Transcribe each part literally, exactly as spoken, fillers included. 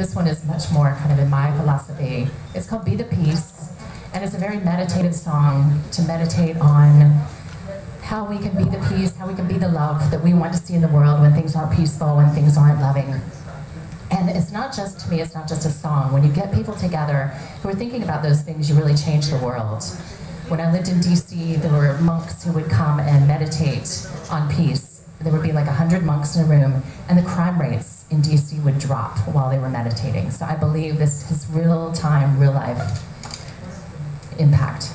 This one is much more kind of in my philosophy. It's called Be the Peace, and it's a very meditative song to meditate on how we can be the peace, how we can be the love that we want to see in the world when things aren't peaceful, when things aren't loving. And it's not just, to me, it's not just a song. When you get people together who are thinking about those things, you really change the world. When I lived in D C, there were monks who would come and meditate on peace. There would be like one hundred monks in a room, and the crime rates in D C would drop while they were meditating. So I believe this is real-time, real-life impact.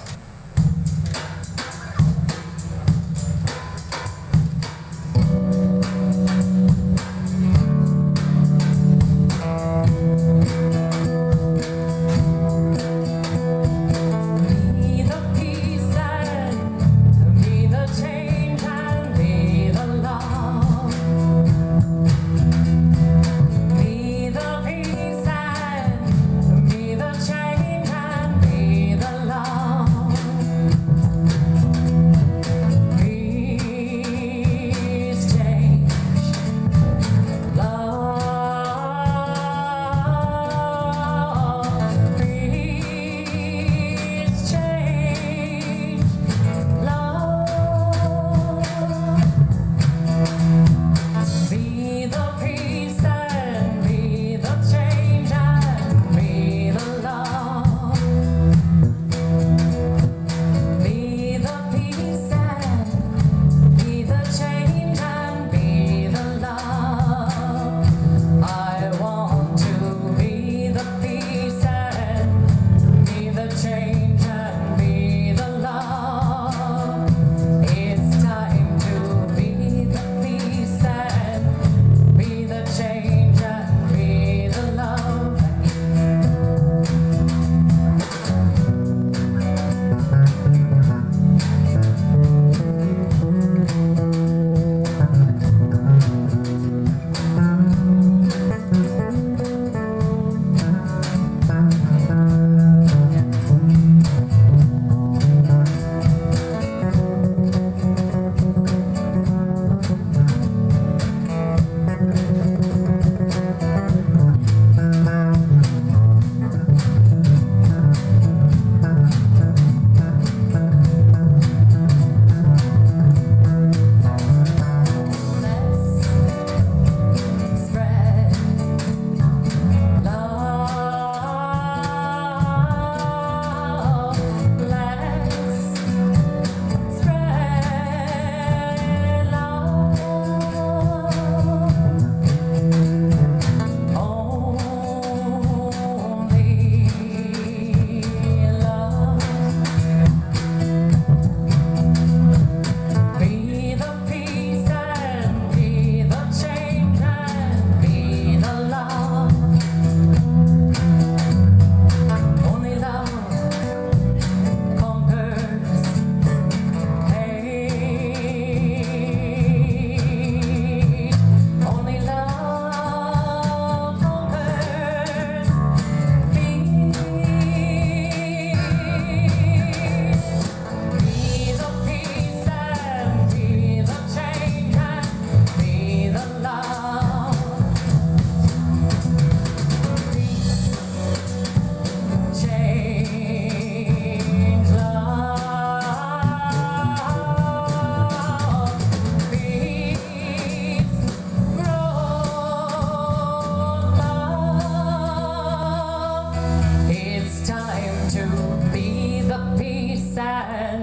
To be the peace.